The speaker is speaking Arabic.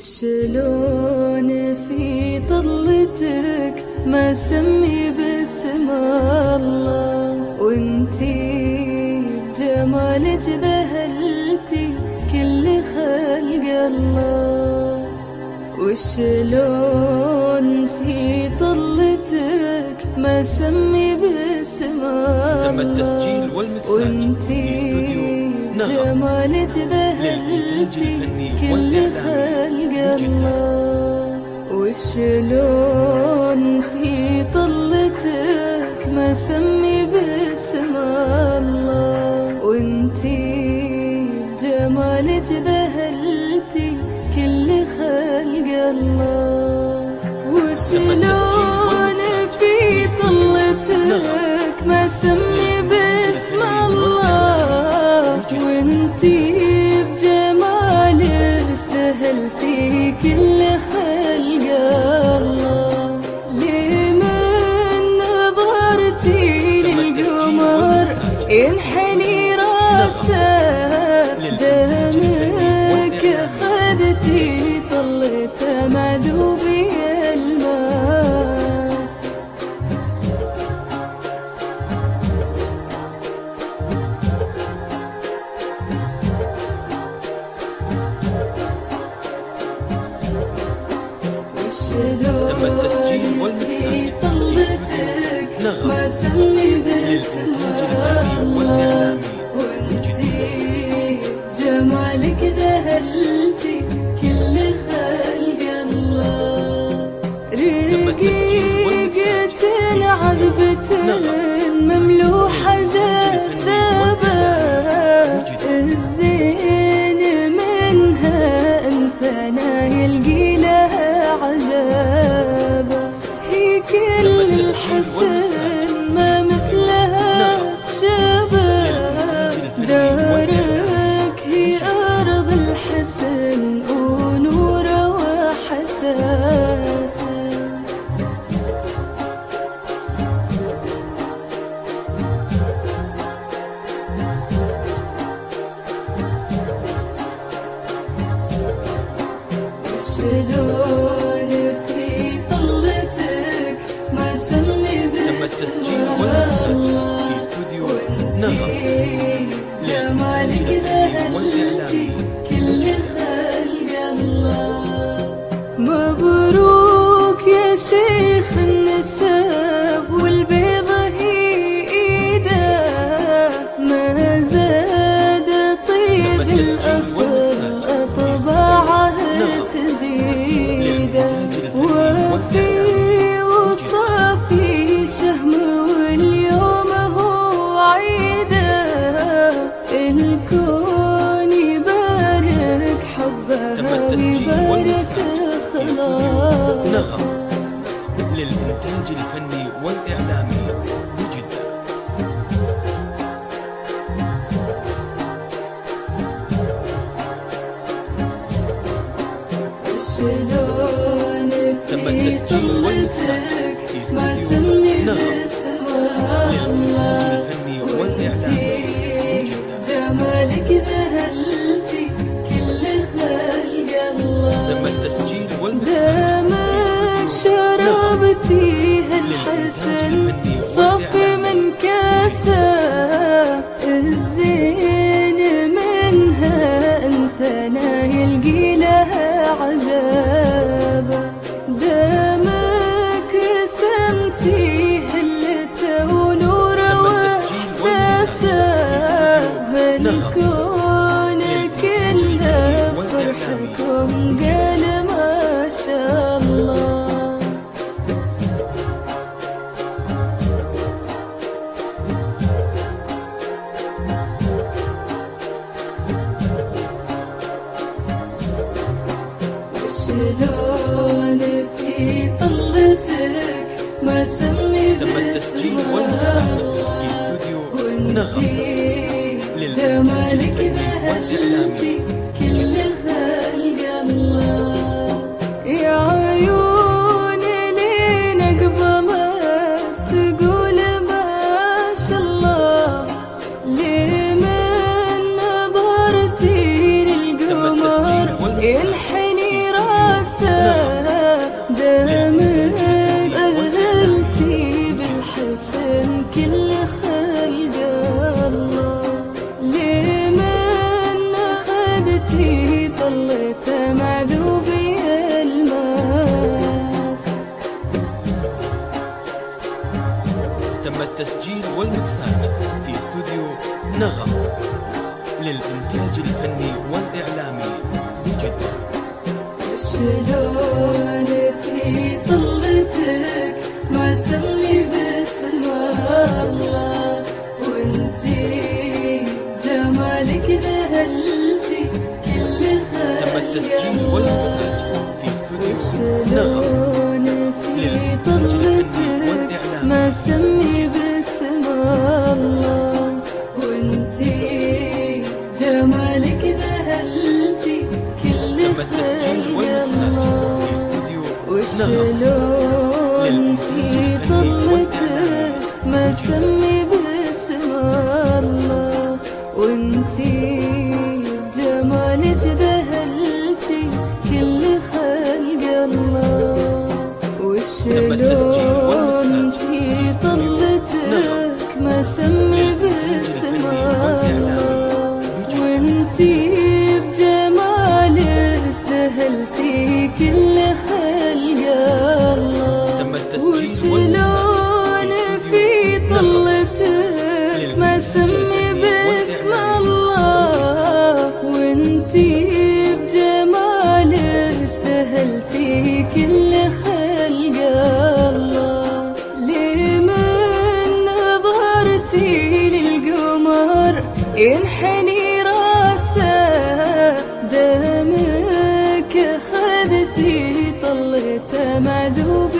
وشلون في طلتك ما سمي باسم الله، وانتي بجمالك ذهلتي كل خلق الله. وشلون في طلتك ما سمي باسم الله، تم التسجيل والمكساج في استوديو جمالك ذهلتي كل خلق الله. وشلون في طلتك ما سمي باسم الله، وانتي بجمالك ذهلتي كل خلق الله. وشلون في طلتك ما سمي باسم الله، وانتي بجمالك ذهلتي كل خلق الله. ليه من نظرتي للقمر ينحني راسه، دمك اخذتي طلته ما ذوبي الماس. تم التسجيل والمكساج ما سمي باسم الله، وانتي جمالك ذهلتي كل خلق الله. رقيقة العذبة مملوحة جذابة، الزين منها انثنى يلقي لها عجابة. هي كل الحسن ما مثلها تشبه، دارك هي أرض الحسن ونوره وحساسة. التسجيل والمكساج في استوديو نغم جمالك ذهلتي كل خلق الله. مبروك يا شيخ النسب والبيض هي ايده، ما زاد طيب الاصل طباعه تزيده. وفي وصفي شهم واليوم هو عيده، الكون يبارك حبها ويبارك خلاصها. للإنتاج الفني والإعلامي بجدة. شلون في طلتك ما سمي باسم الله، وانتي جمالك ذهلتي كل خلق الله. دمك شربتي هالحسن صف من كاسه، الزين منها انثنى يلقي لها عجابه. انتي هلته ونوره وإحساسه، هالكون كله فرحكم قال ما شاء الله. شلون في طلتك ما سمي تم التسجيل والمكساج في استوديو نغم جمالك ذهلتي كل خلق الله. يا عيون لين اقبلت تقول ما شاء الله، ليه من نظرتي للقمر ينحني راسي، نغم للإنتاج الفني والإعلامي بجدة. شلون في طلتك ما سمي باسم الله، وانتي جمالك ذهلتي كل خير. تم التسجيل والإنتاج في استوديو نغم للإنتاج الفني والإعلامي ما سمي باسم الله، وانتي جمالك ذهلتي كل خير يا الله. وشلون في طلتك ما سمي باسم الله، وانتي جمالك ذهلتي كل خلق الله. وشلون في طلتك ما سمي باسم الله، بجمالك ذهلتي كل خلق الله. وشلون في طلتك ما سمي باسم الله، وانتي بجمالك ذهلتي كل خلق الله. لي من نظرتي للقمر ينحني دمك، خذتي طلته معذوب